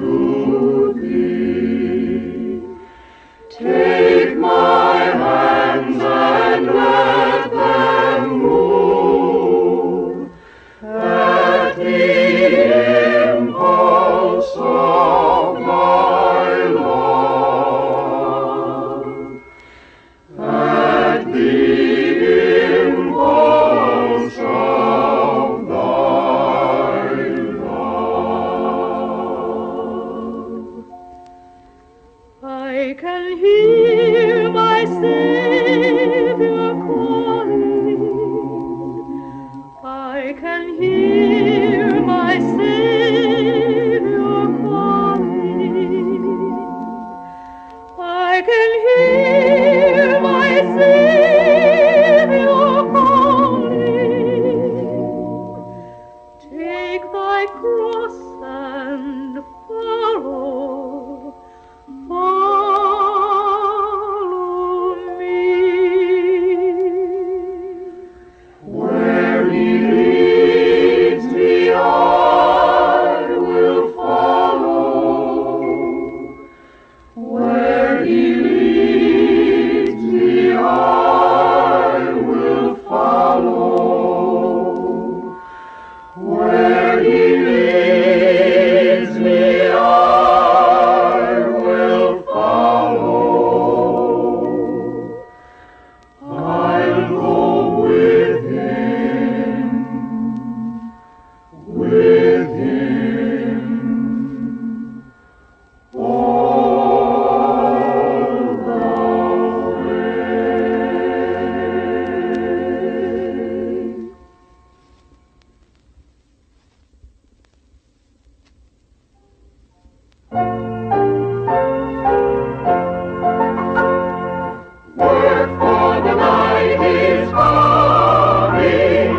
to thee. Take my hands and let them move at the impulse of my love, at the impulse of thy love. I can hear my Savior calling. I can hear my Savior calling. I can hear my Savior calling. Take thy cross and follow, follow me. Where he leads me, I will follow. Where he leads me, I will follow. Where he leads me, I will follow. I'll go with him, all the way. Work for the night is coming,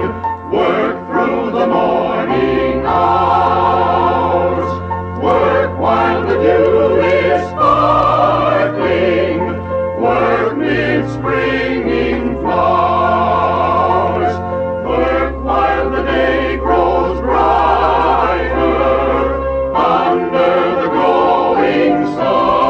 work through the morning hours, work while the dew is sparkling, work mid springing flowers, work while the day grows brighter under the glowing sun.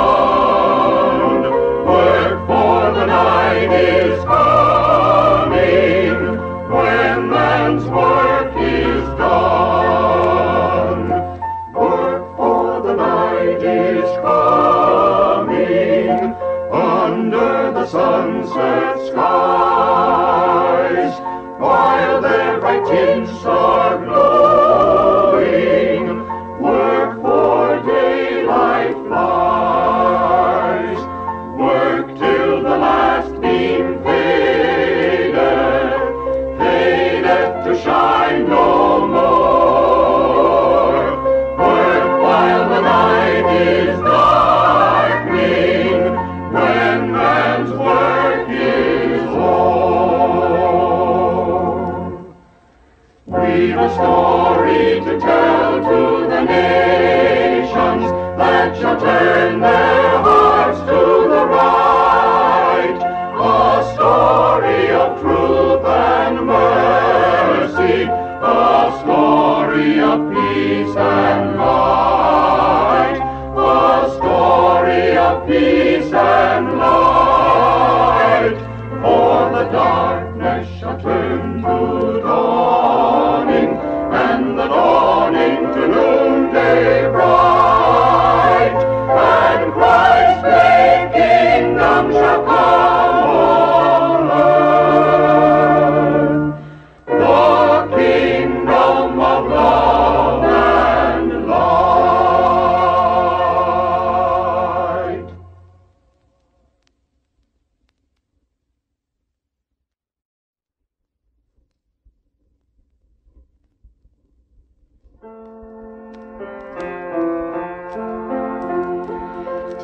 Work for the night is coming, when man's work is done. Work for the night is coming, under the sunset skies, while their bright tints are glowing, work for daylight flies. Work till the last beam fadeth, fadeth to shine no more. Work while the night is darkening, when man's work is o'er. We've a story to tell to the nations, that shall turn their hearts to the right. A story of truth and mercy, a story of peace and light, a story of peace and light. For the darkness shall turn to dawning, and the dawning to noonday bright, and Christ's great kingdom shall come on earth, the kingdom of love and light.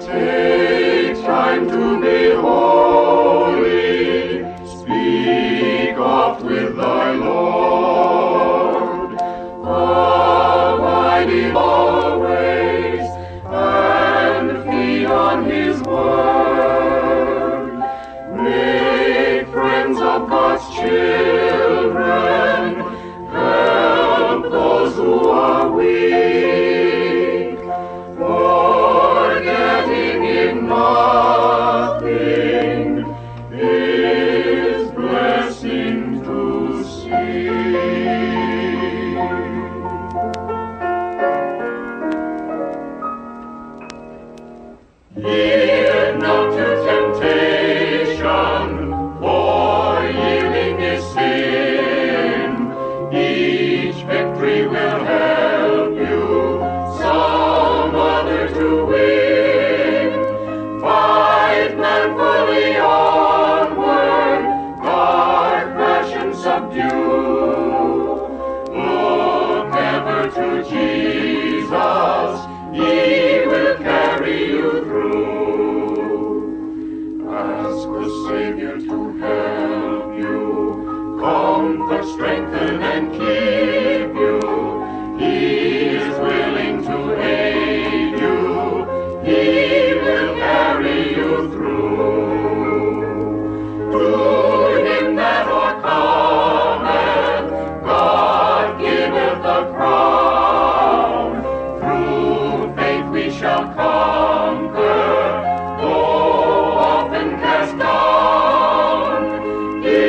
Take time to be holy, speak oft with thy Lord, abiding always, and feed on his word. Make friends of God's children, help those who are weak. Jesus, He will carry you through. Ask the Savior to help you, comfort, strengthen, and keep you. He is willing to aid you. He will carry you through. To him that overcometh, God giveth the crown. Shall conquer, though often cast down. He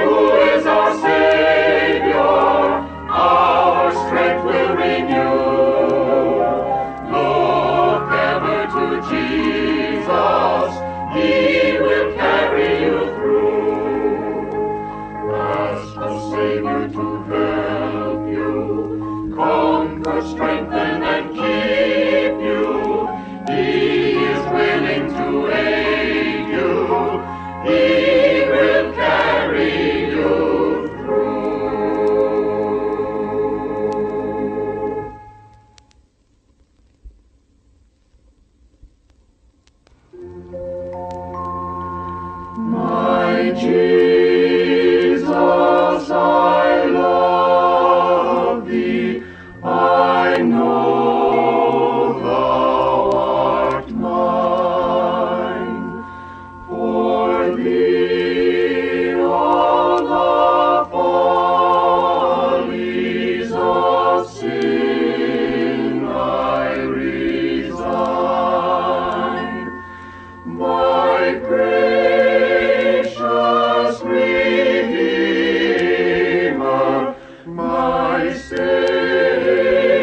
who is our Savior, our strength will renew. Look ever to Jesus, He will carry you through. Ask the Savior to help you, comfort, strengthen, and keep. He is willing to aid you. He will carry you through. My Jesus, I love thee. I know. Redeemer, my Savior.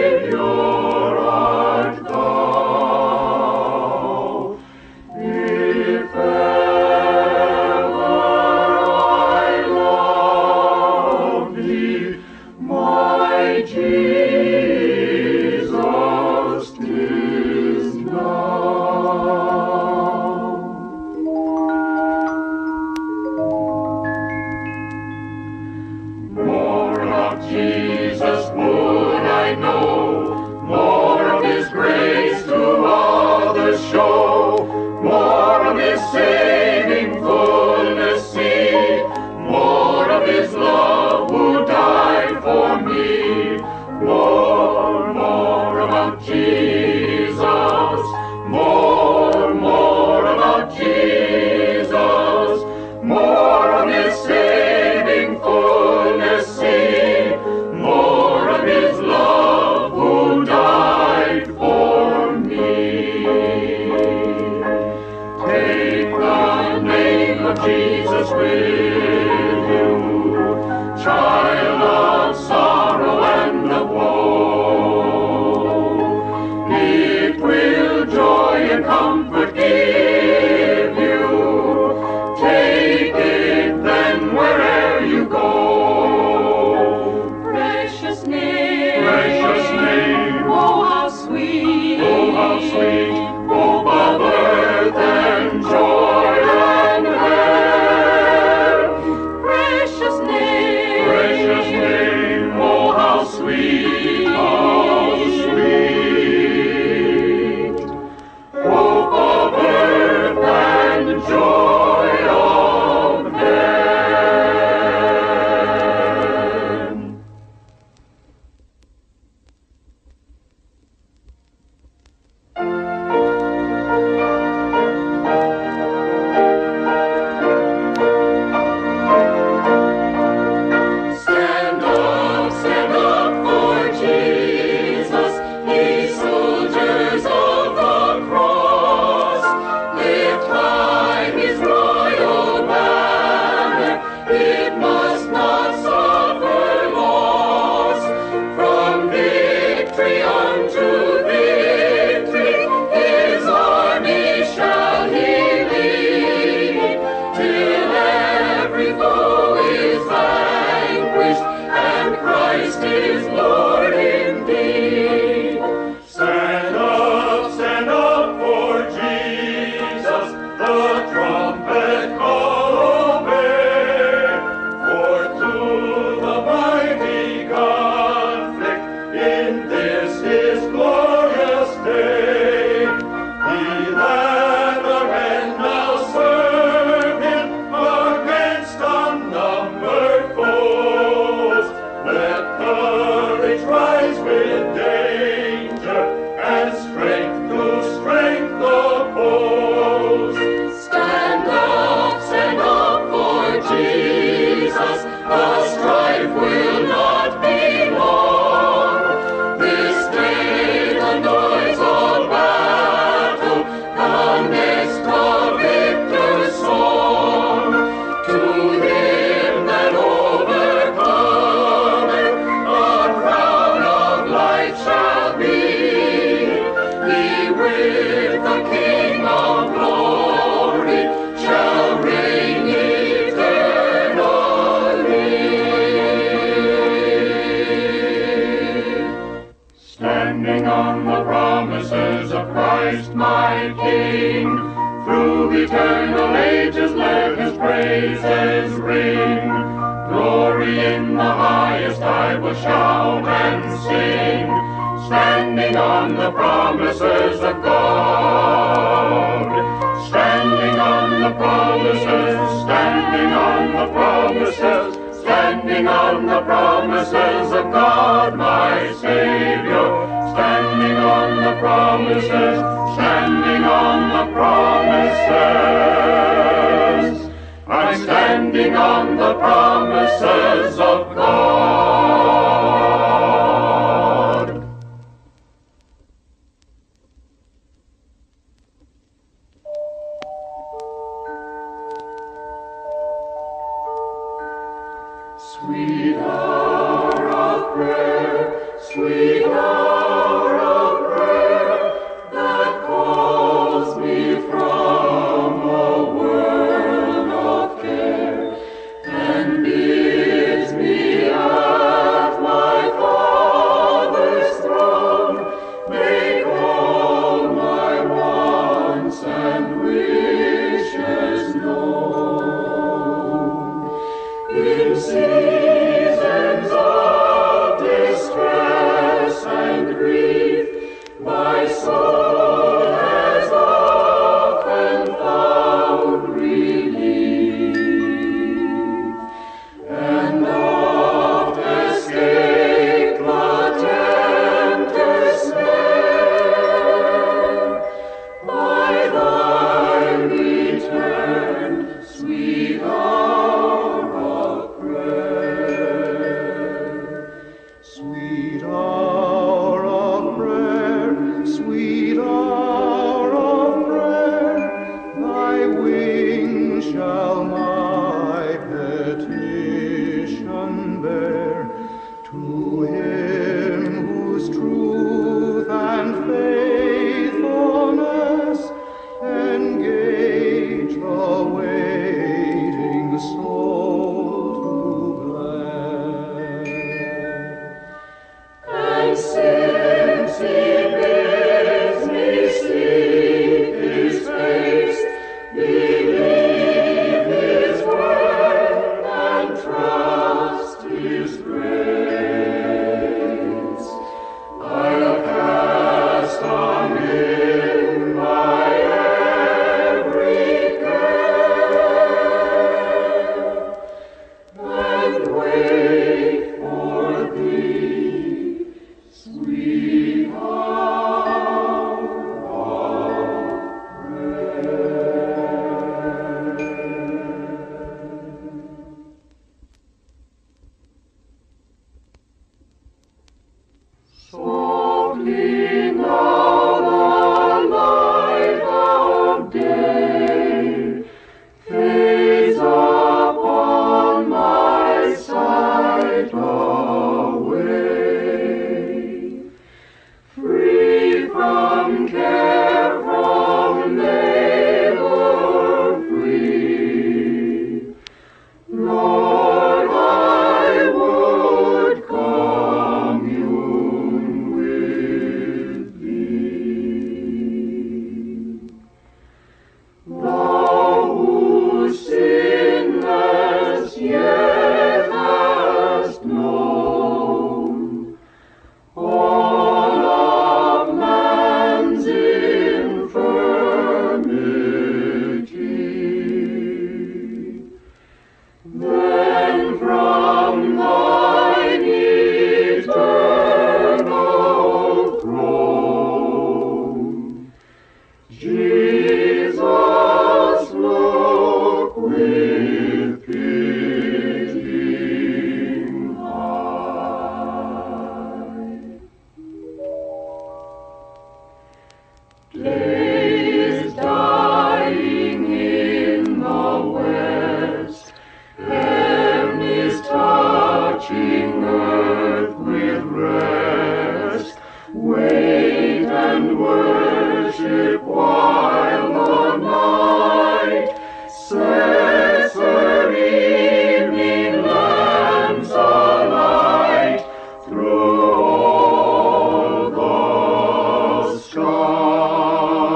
is dying in the west. Heaven is touching earth with rest. Wait and worship while the night sets her evening lamps alight through all the stars.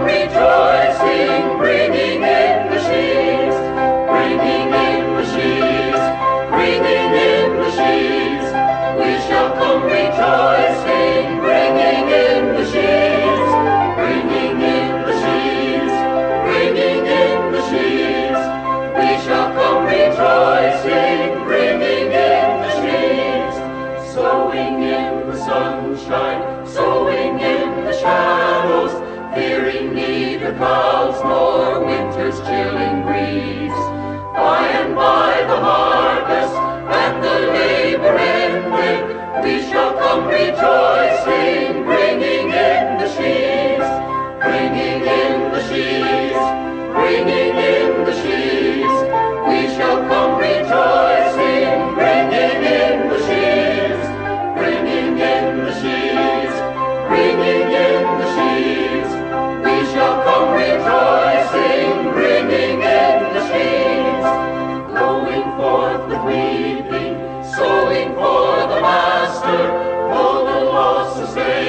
Rejoicing, bringing in the sheaves. come rejoicing, bringing in the sheaves, bringing in the sheaves, bringing in the sheaves. We shall come rejoicing, bringing in the sheaves, bringing in the sheaves, bringing in the sheaves. We shall come rejoicing, bringing in the sheaves, going forth with weeping, sowing for the Master, for the lost to save.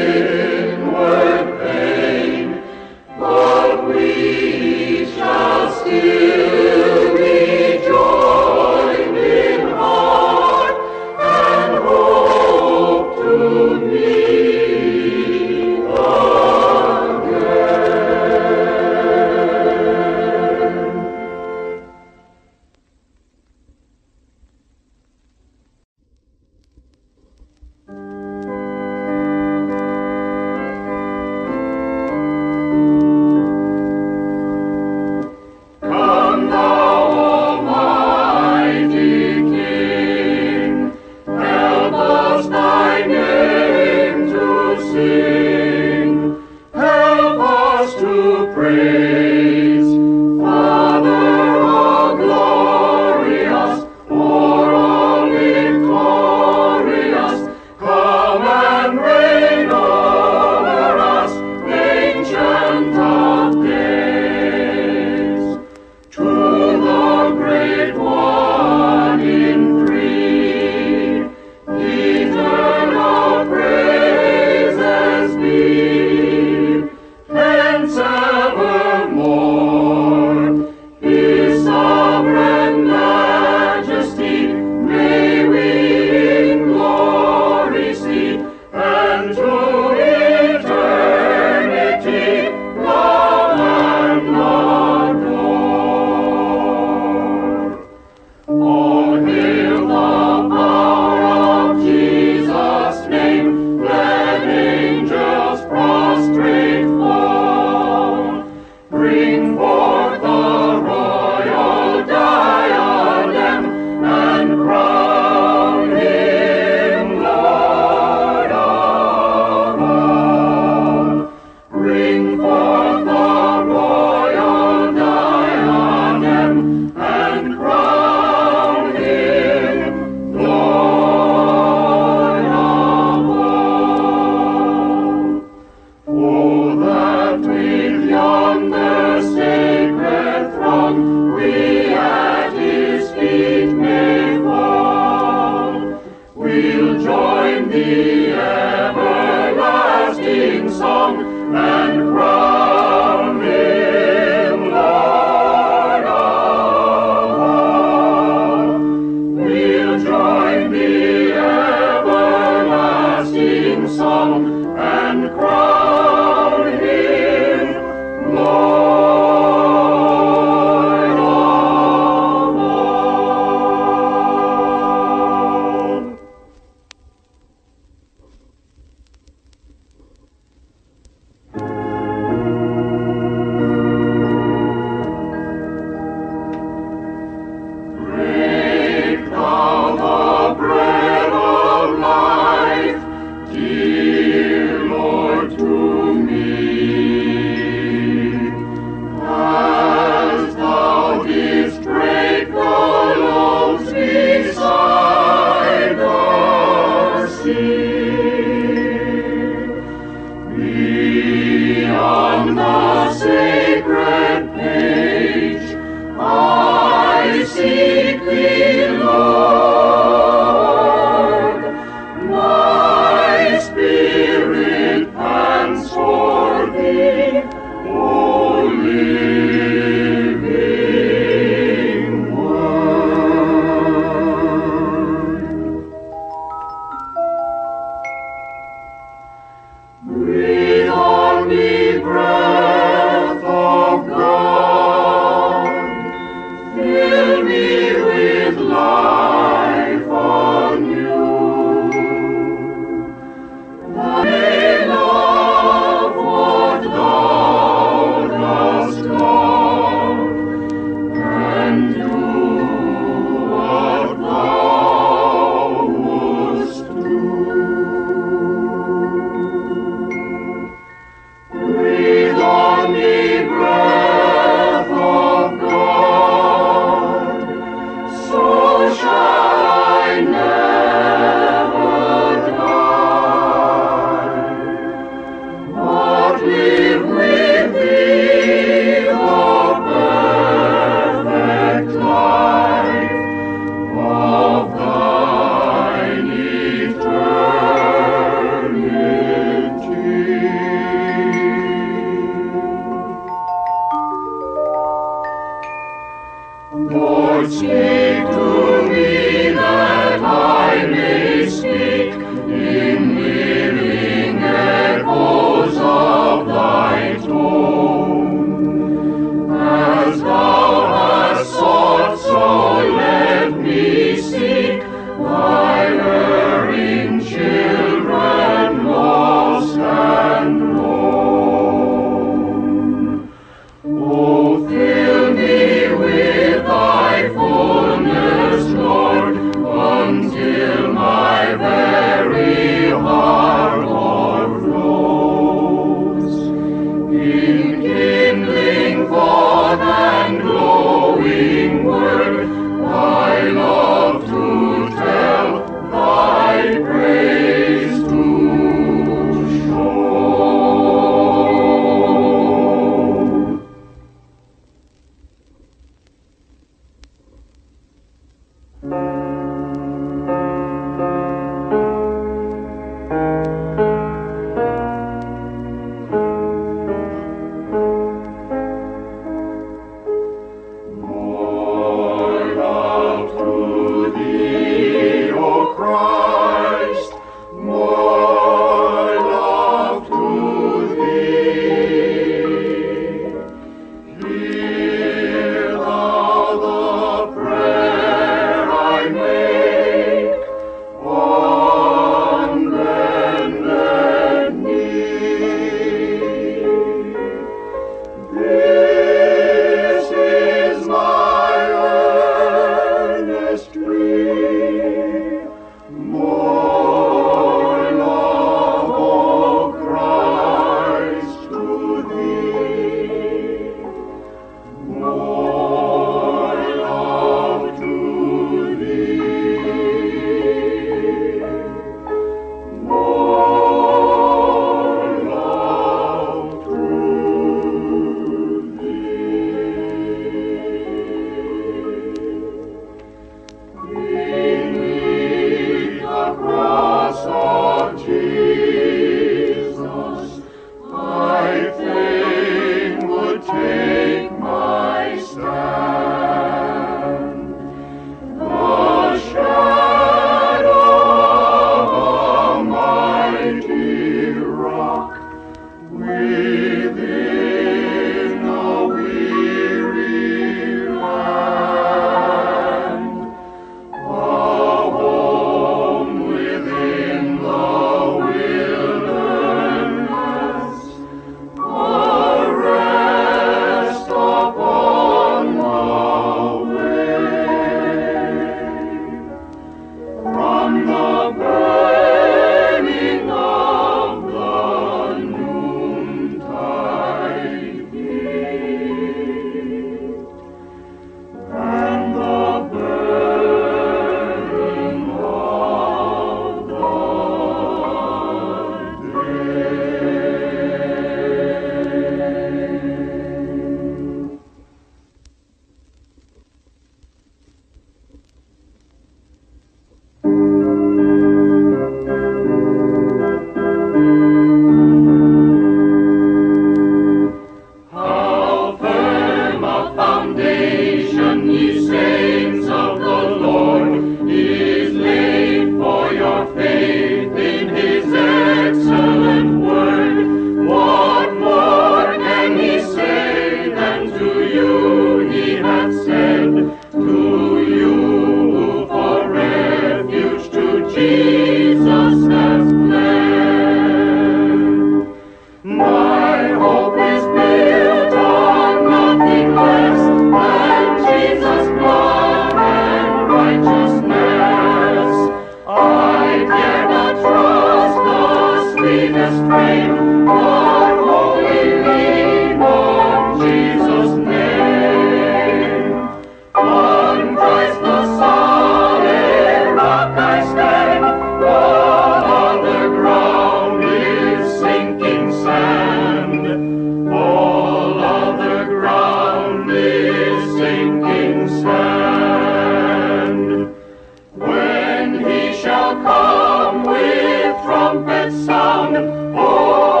Trumpet sound, oh.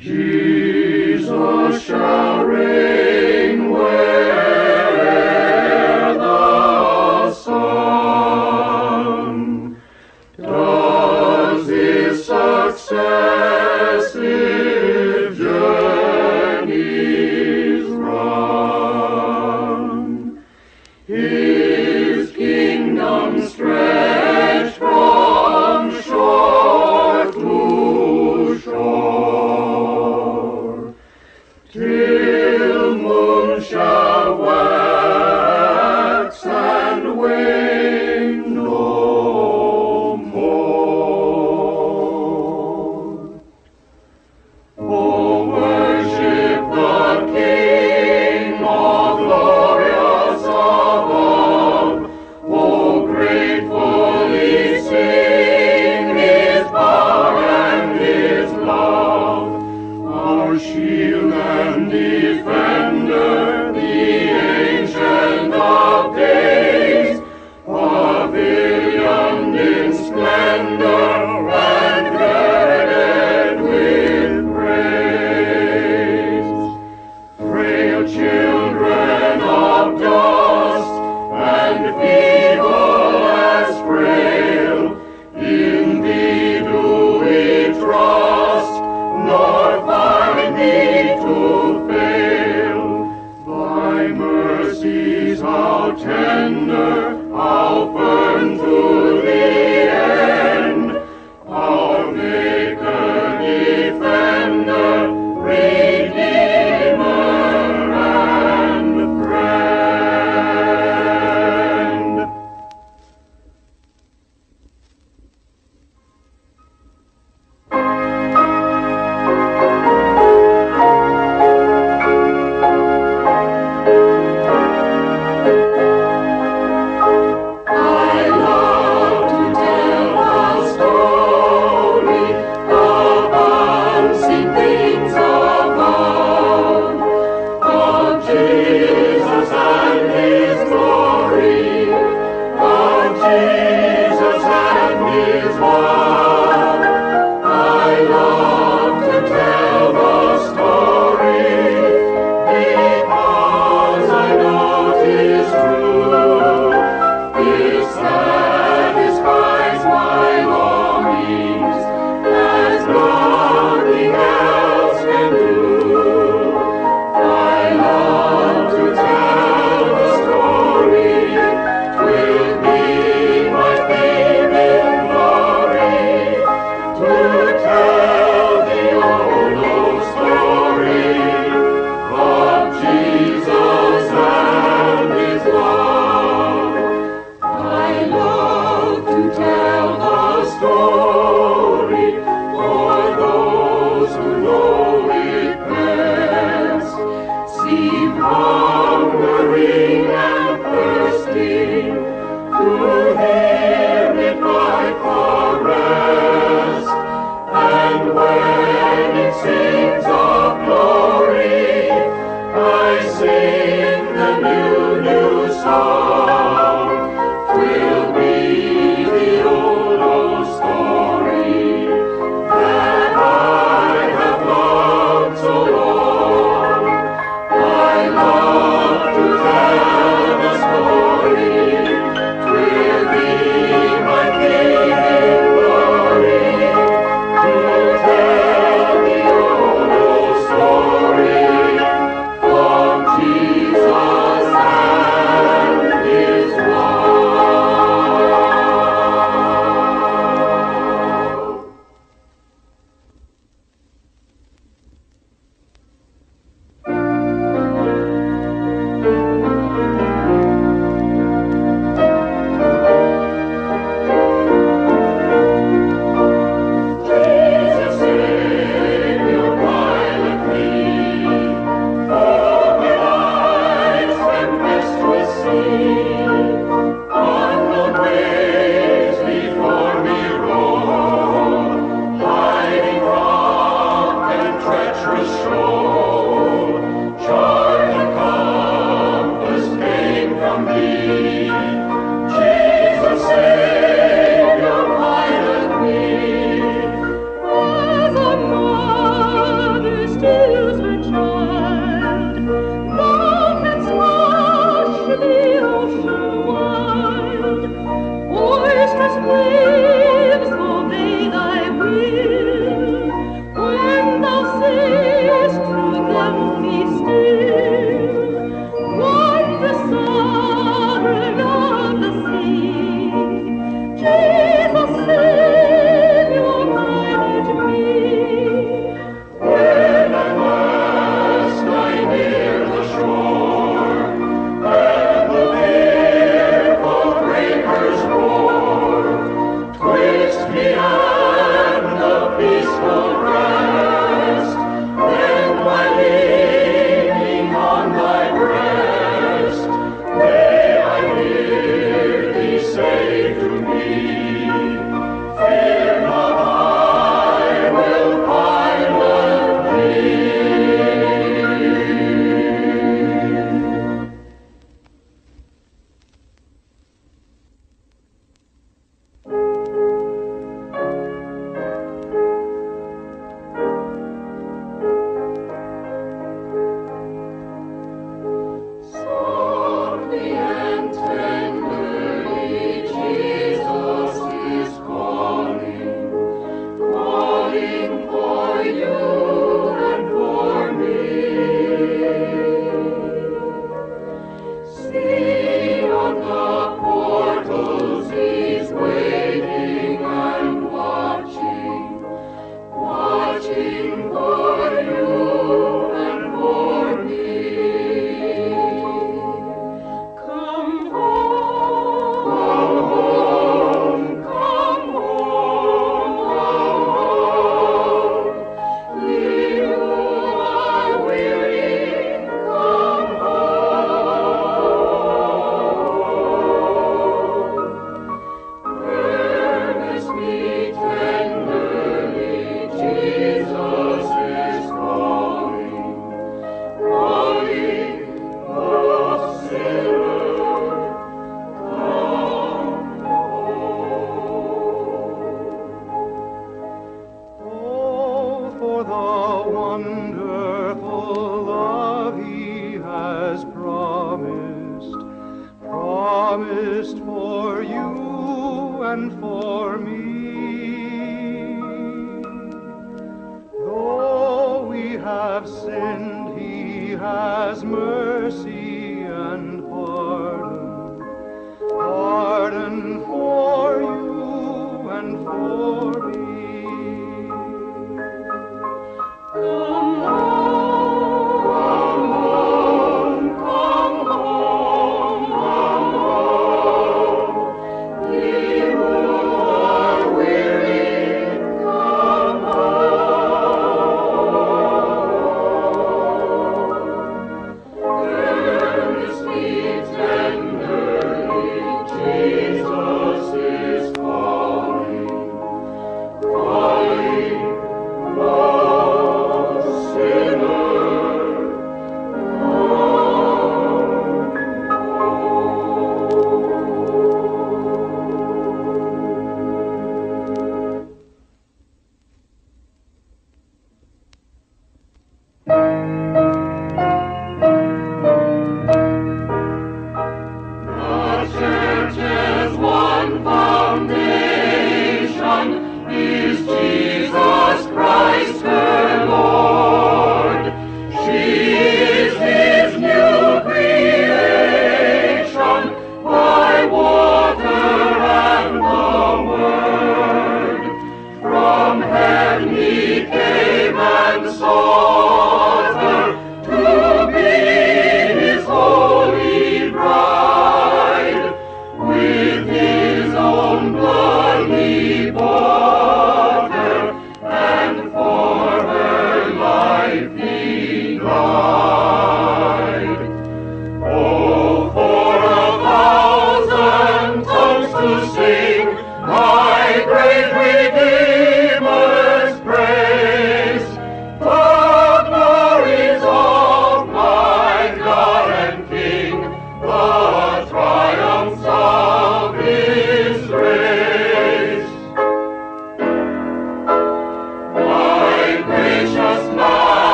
Jesus shall reign where the sun does his successive journeys run. His kingdom stretch from shore to shore, till moon shall wax and wane no more. Oh, worship the King, all glorious above. Oh, gratefully sing His power and His love, our shield and defender, the Ancient of Days, pavilioned in splendor and girded with praise. Frail children of dust and feeble as frail, in Thee do we trust, nor find Thee to fail. Thy mercies, how tender, how firm to the end, our Maker, Defender, Redeemer and Friend. I love to tell the story of unseen things above, of Jesus and His glory, of Jesus and His love. I love to tell the story because I know 'tis true. It satisfies my longings as nothing else can do. I love to tell the story, 'twill be my favorite glory to tell the old story of Jesus and His love. I love to tell the story for those who know it best, seem hungering and thirsting to hear it like the rest. And when it sings of glory, I sing the new, new song. 'Twill be the old, old story that I have loved so long. I love to tell the story, 'twill be my favorite glory to tell the old, old story of Jesus and His love. Jesus, Savior, pilot me over lights and restless sea. Unknown ways before me roll, hiding rock and treacherous shoal. Chart and compass came from Thee. Jesus, Savior, pilot me. As a mother careful love he has promised, promised for you and for me. Though we have sinned, he has mercy and pardon, pardon for you and for me.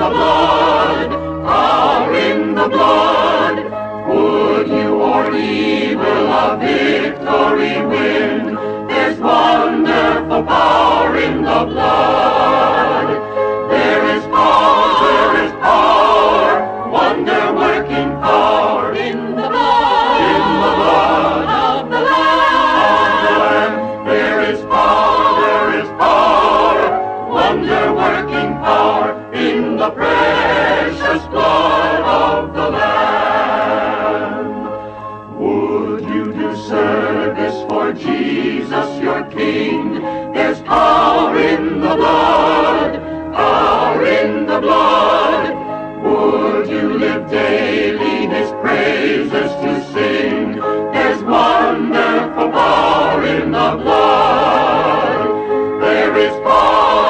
Blood the precious blood of the Lamb. Would you do service for Jesus your King? There's power in the blood, power in the blood. Would you live daily his praises to sing? There's wonderful power in the blood. There is power,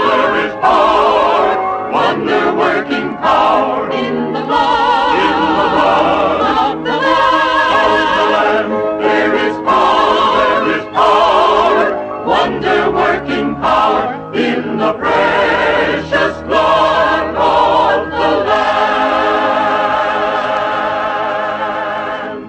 wonder-working power in the blood. In the blood of the Lamb. There is power, wonder-working power in the precious blood of the Lamb.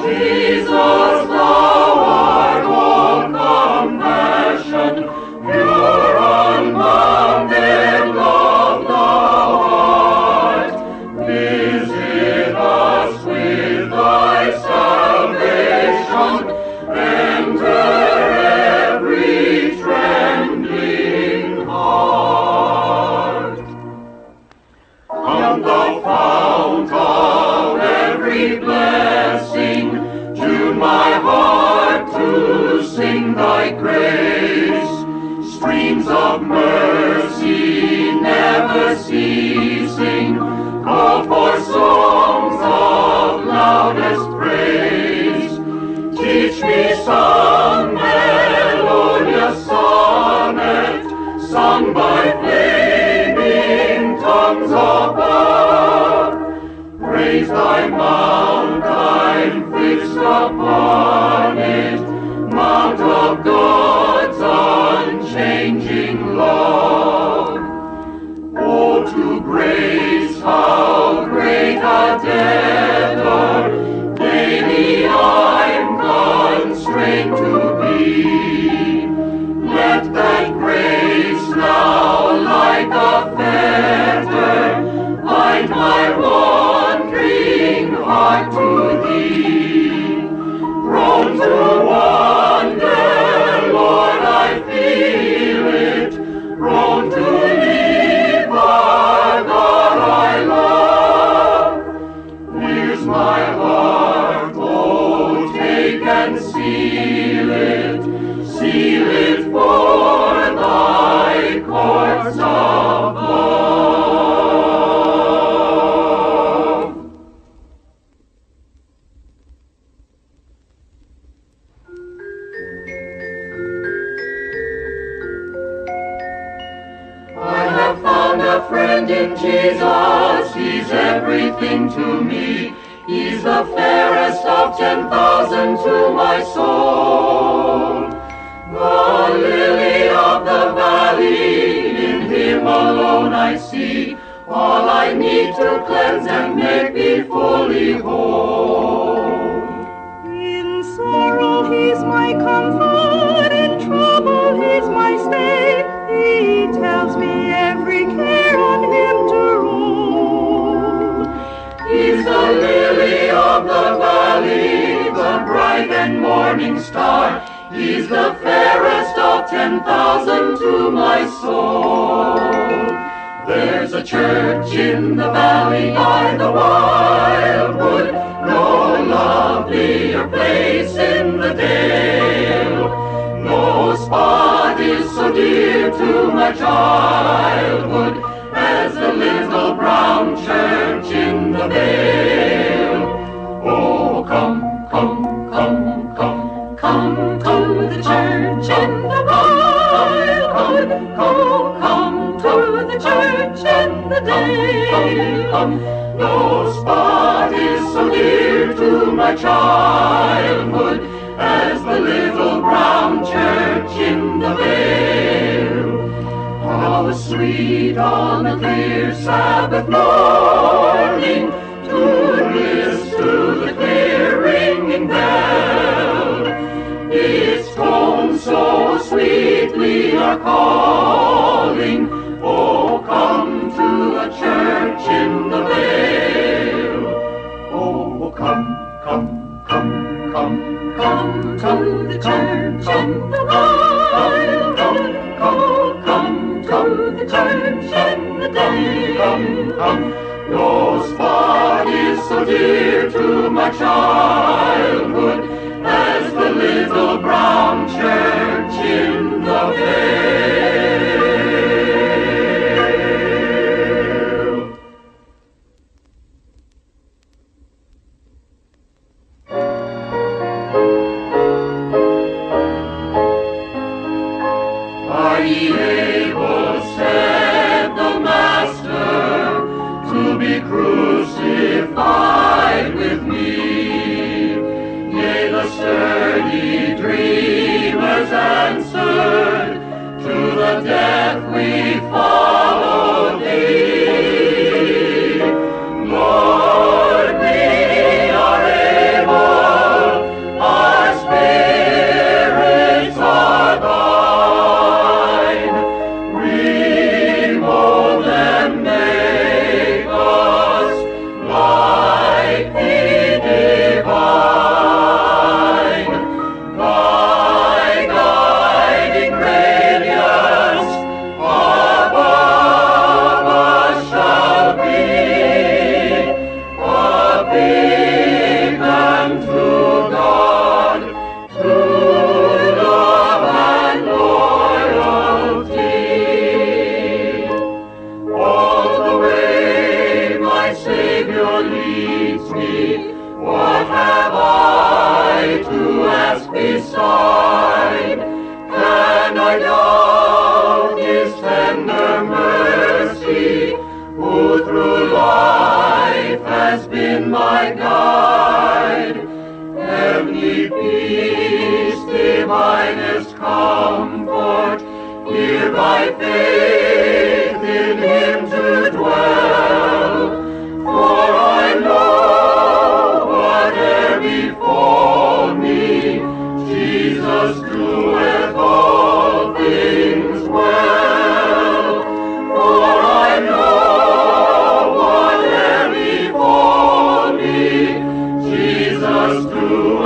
Lord, we are able Peace, divinest comfort, here by faith in him to dwell. For I know whatever befall me, Jesus doeth all things well. For I know whatever befall me, Jesus doeth all things well.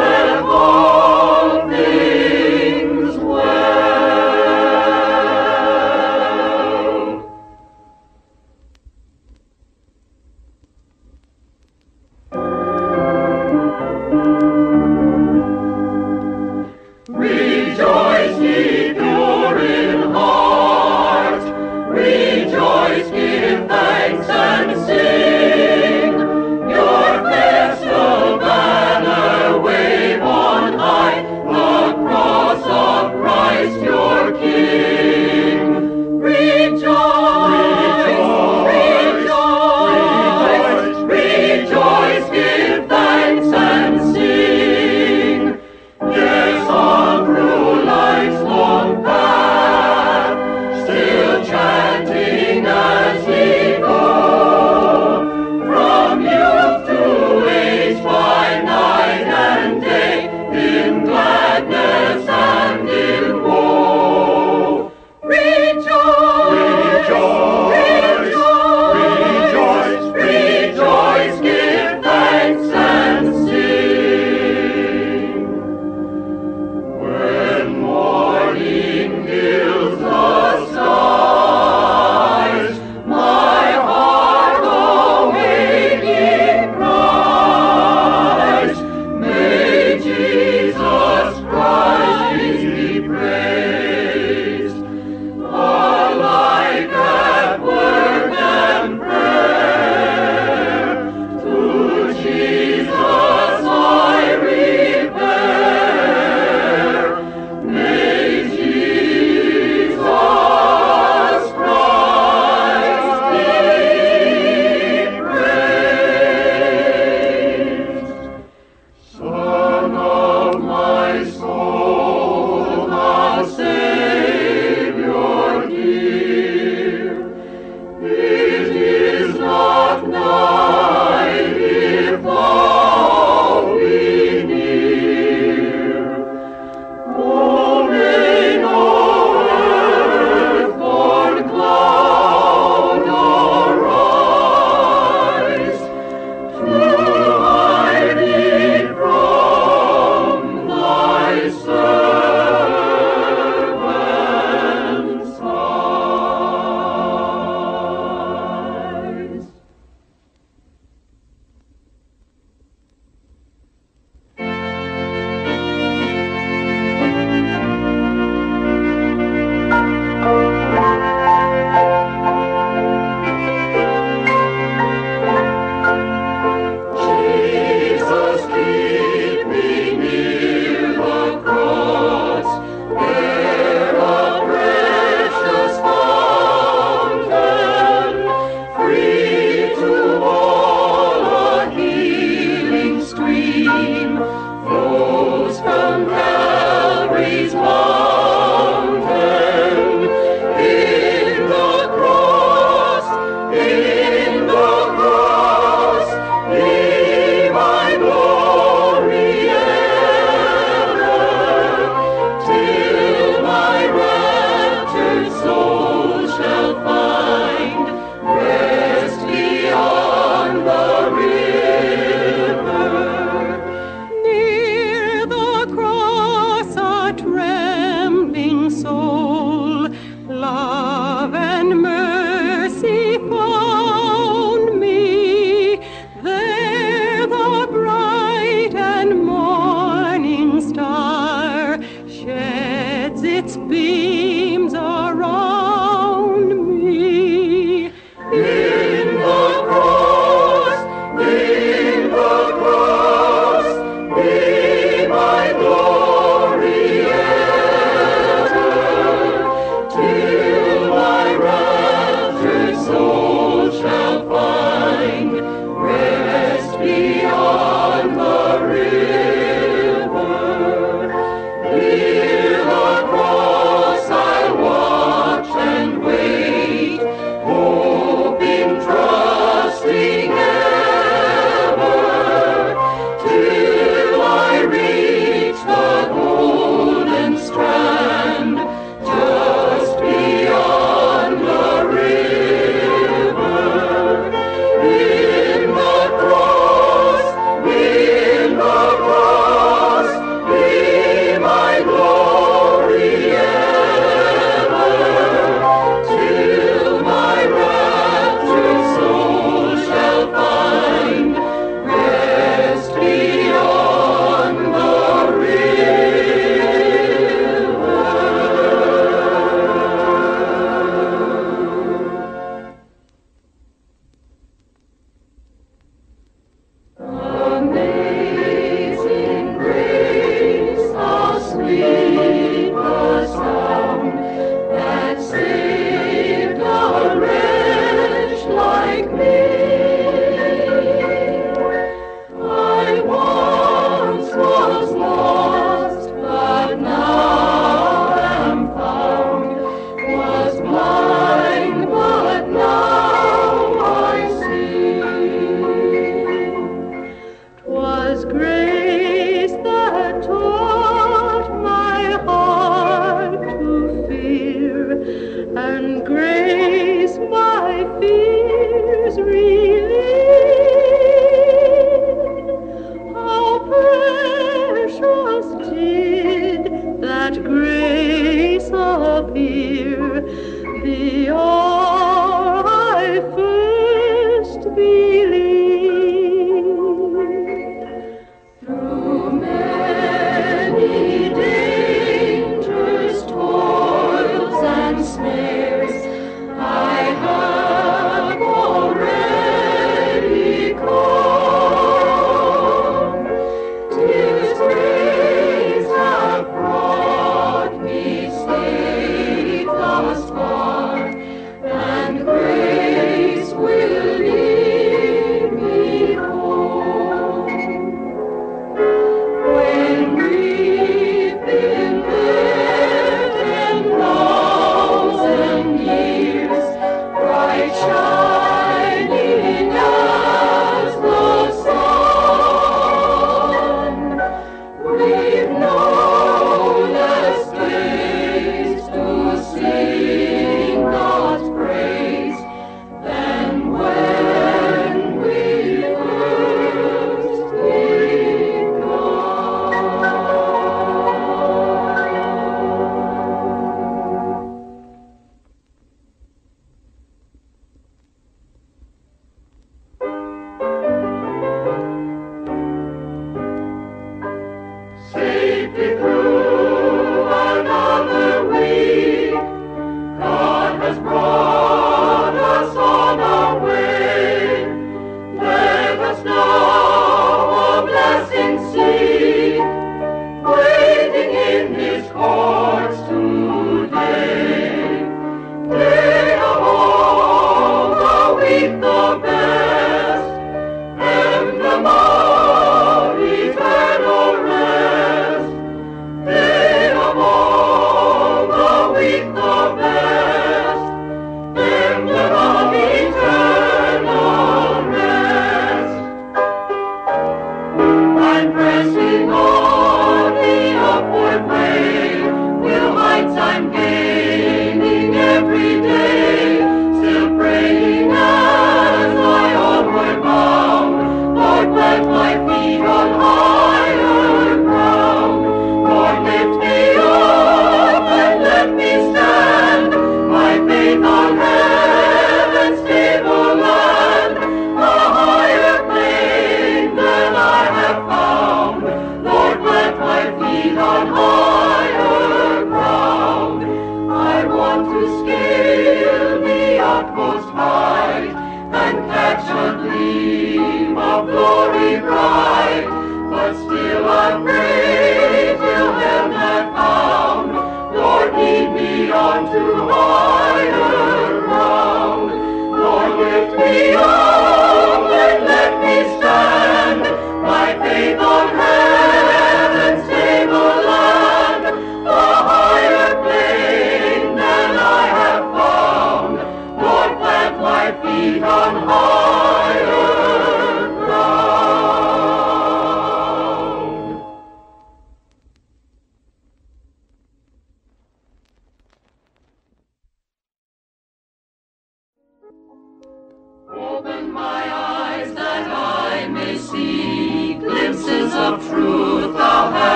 Rejoice, ye pure in heart, rejoice, give thanks and sing. Your festal banner wave on high.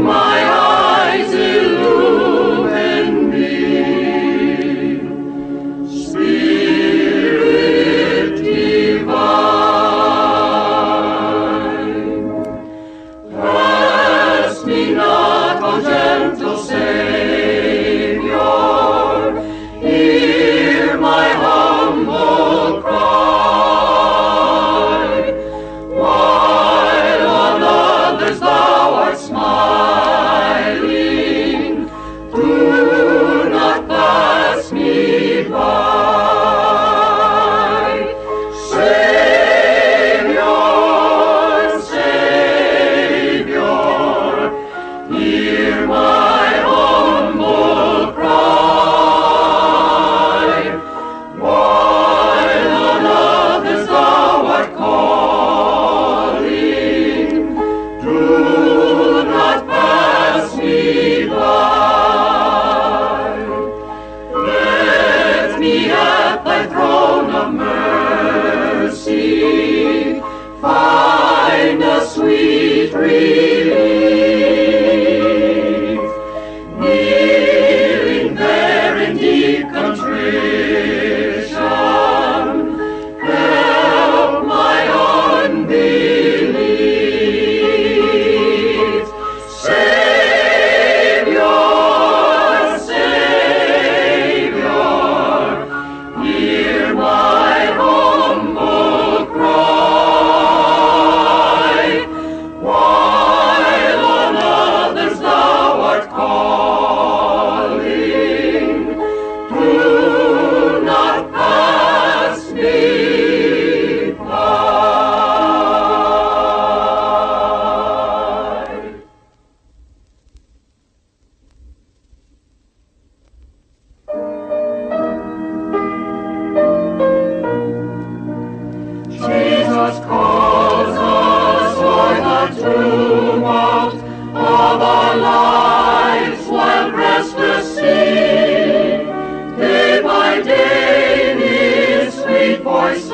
Why?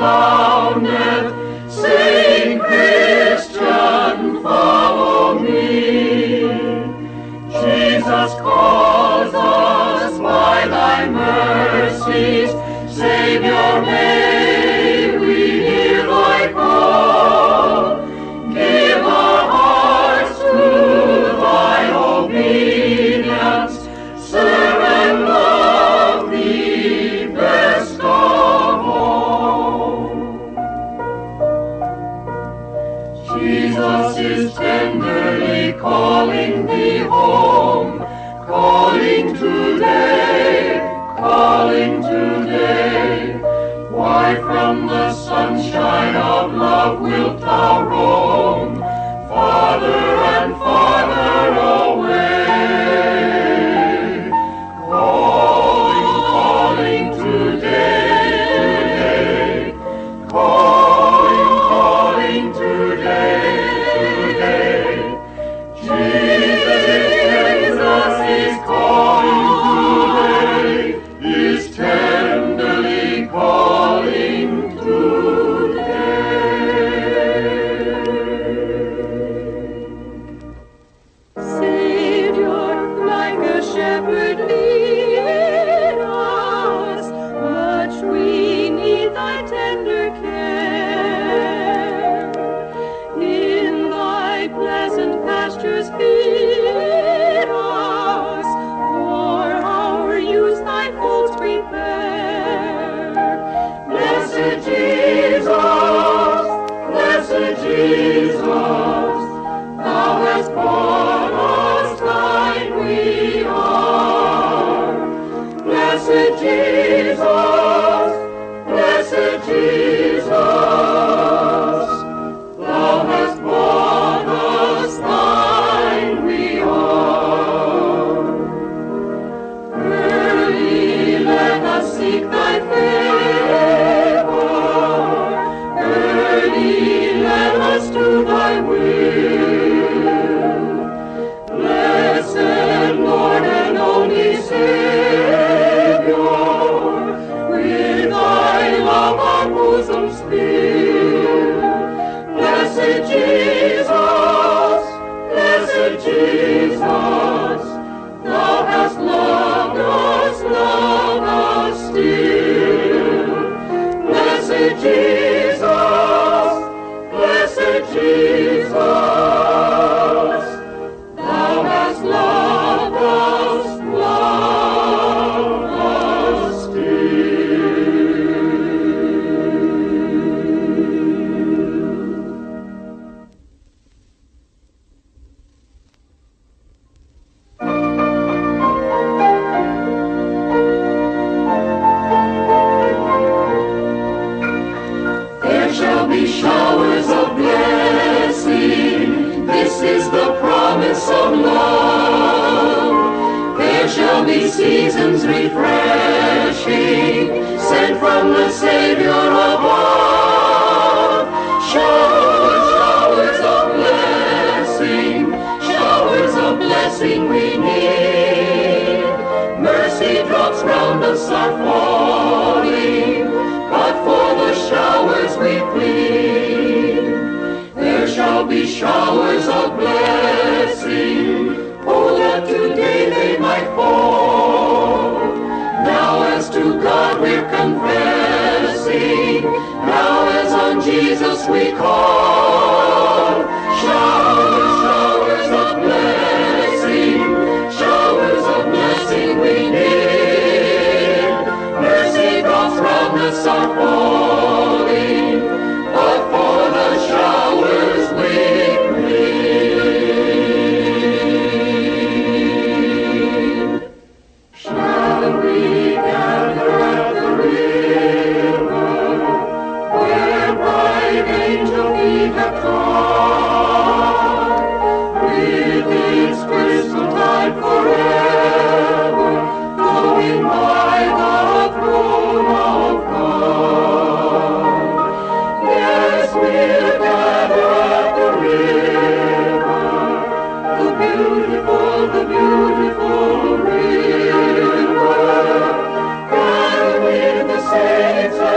founded. Sing, Christian, follow me. Jesus calls us by thy mercies. Savior, may we hear thy call. Give our hearts to thy obedience. Serve and love thee best of all. Jesus is tenderly calling thee home, calling today, calling today. Why from the sunshine of love wilt thou roam, farther and farther away? Calling, calling today, today. Calling, calling today, today. Jesus is calling.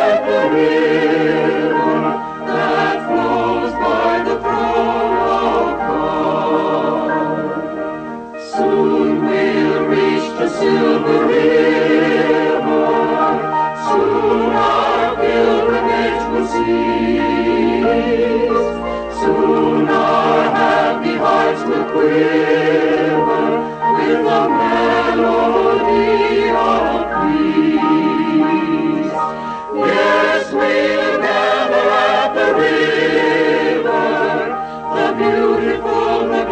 At the river. peace. Soon our happy hearts will quiver with the melody of peace. Yes, we'll gather at the river, the beautiful river.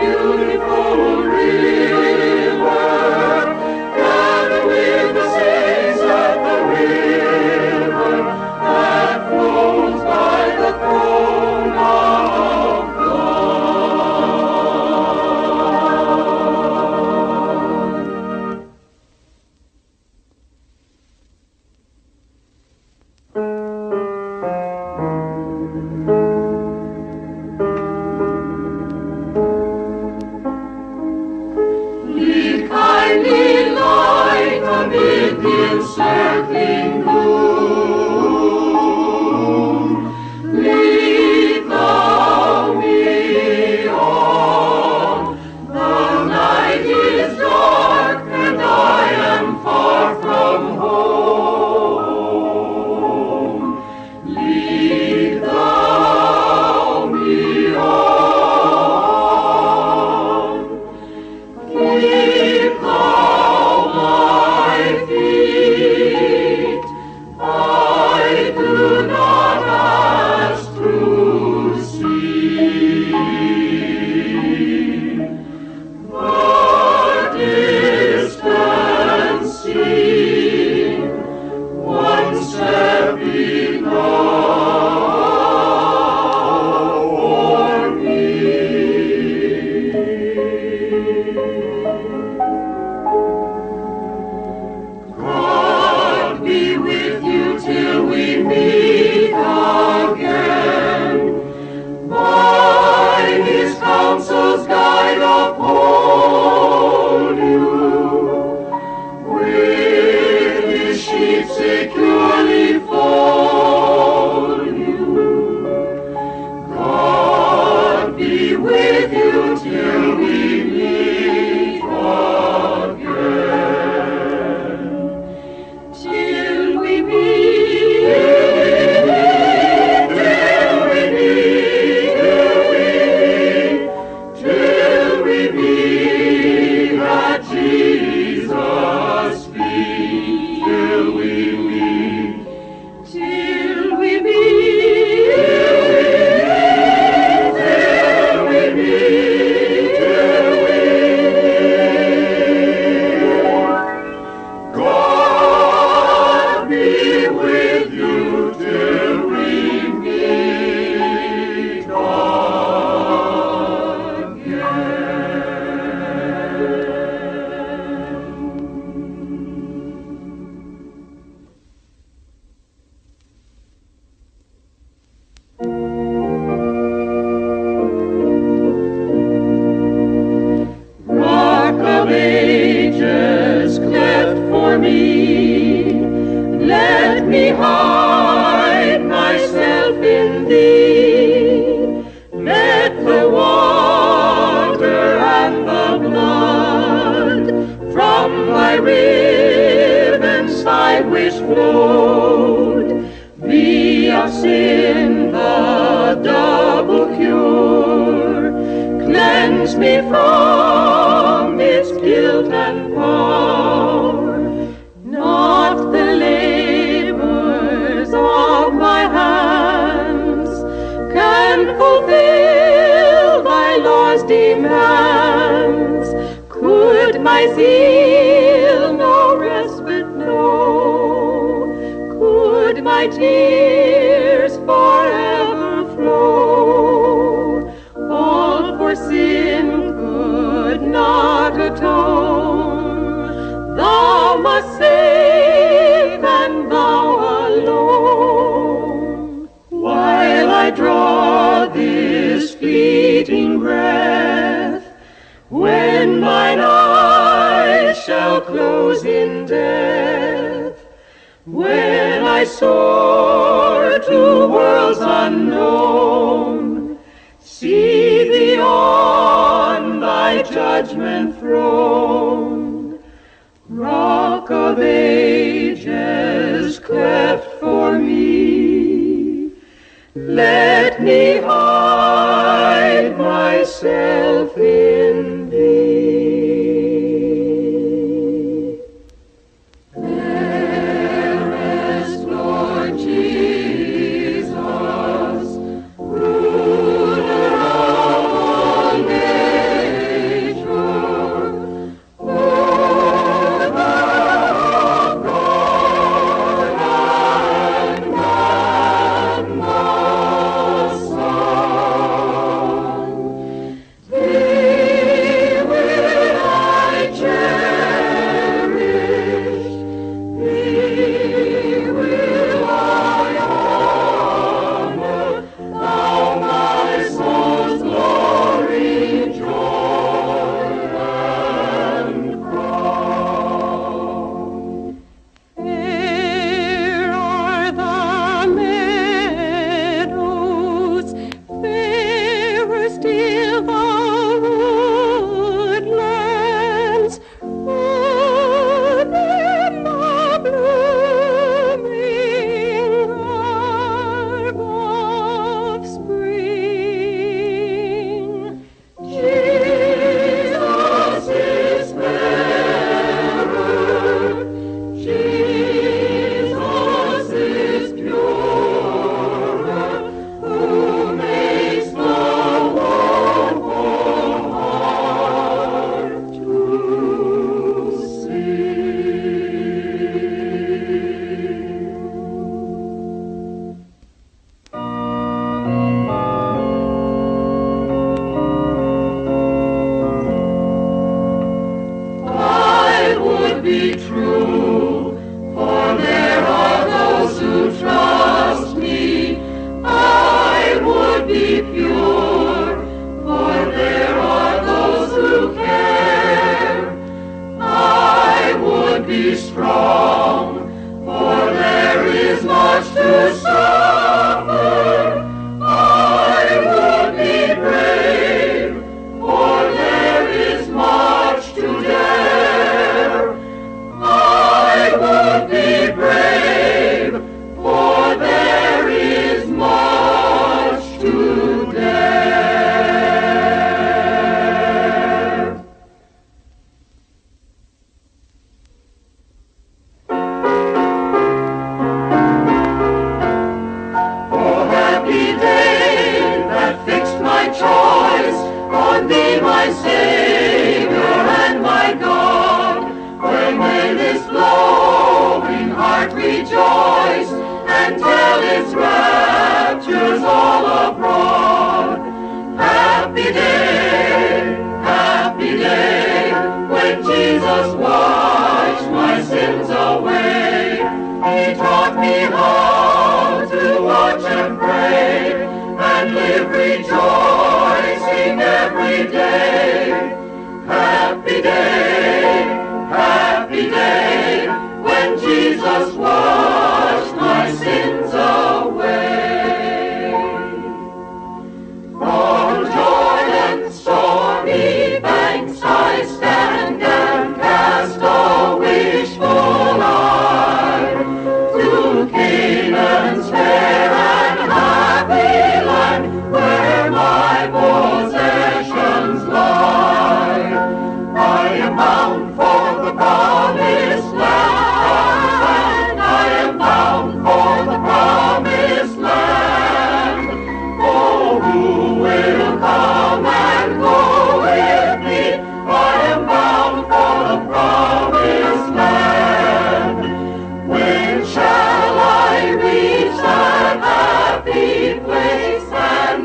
Let me hide myself in Thee. There rest, Lord Jesus, ruler of all nature. O Thou Lord and one most. Be true, for there are those who trust me. I would be pure, for there are those who care. I would be strong, for there is much to suffer. I would be brave, for there is much to dare. Rejoice and tell its raptures all abroad. Happy day, when Jesus washed my sins away. He taught me how to watch and pray and live rejoicing every day. Happy day, when Jesus washed my sins away. On Jordan's stormy banks I stand and cast a wishful eye to Canaan's fair and happy land, where my possessions lie. I am bound for the promised land. Shall I reach that happy place and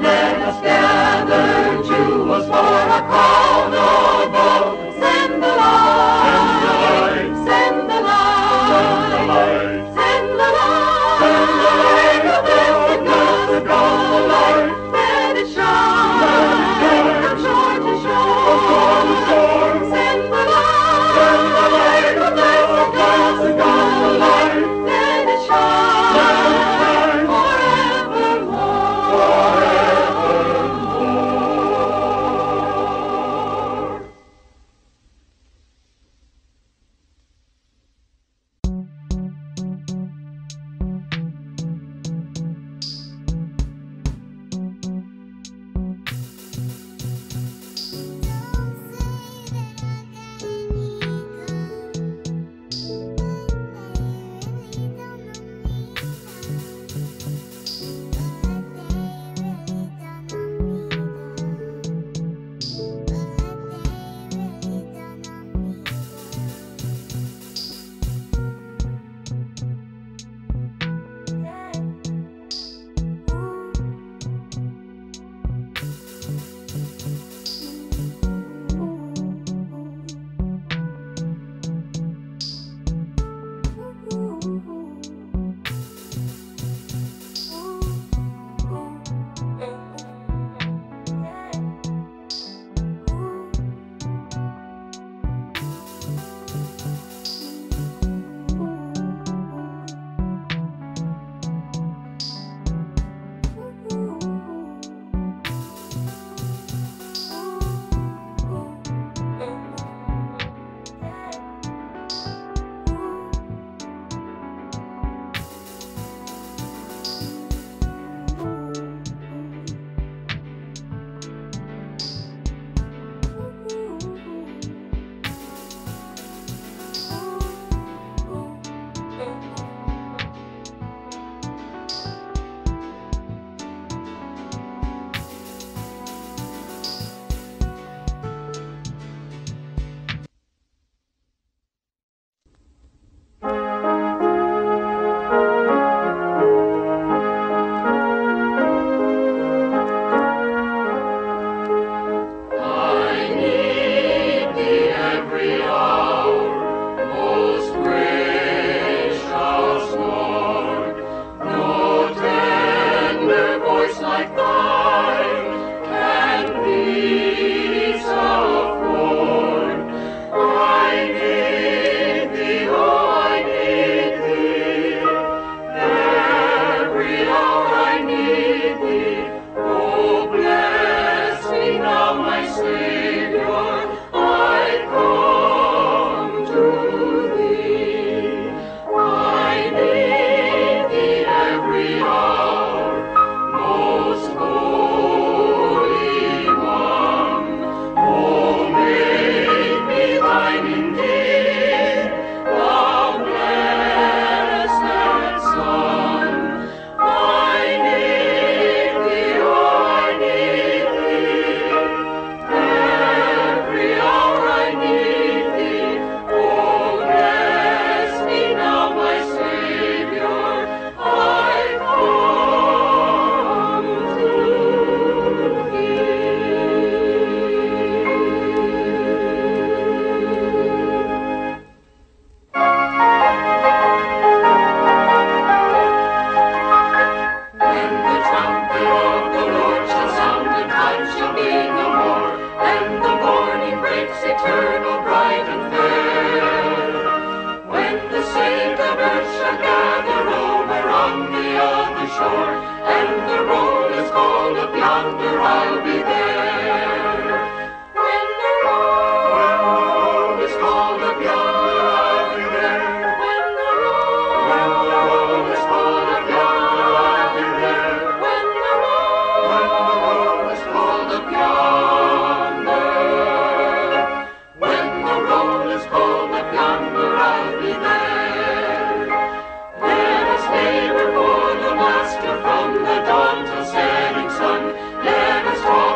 Let us gather jewels for a crown of gold. Send the light, send the light, send the light, send the light. Let it shine from shore to shore. Send the light, send the light, let it shine. From the dawn till setting sun, let us draw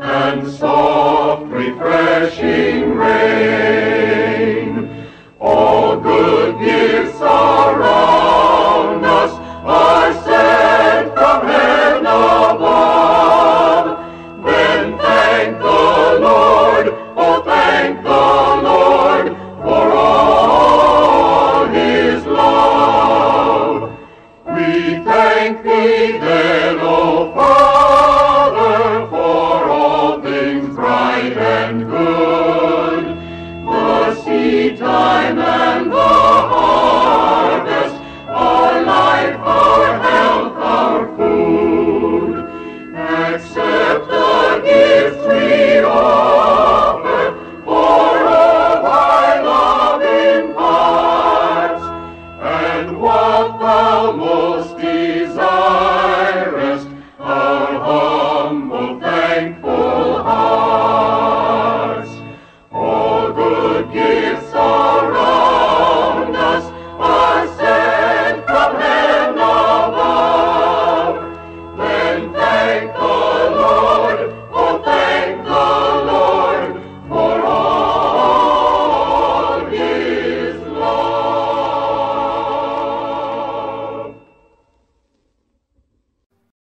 and soft refreshing rain. All good gifts around us are sent from heaven above. Then thank the Lord, oh thank the Lord, for all His love. We thank Thee then, O Father, for all things bright and good, the seed time and the harvest, our life, our health, our food. Accept the gifts we offer, for all Thy love imparts, and what Thou most desirest, our humble, thankful hearts. All good gifts around us are sent from heaven above. Then thank God.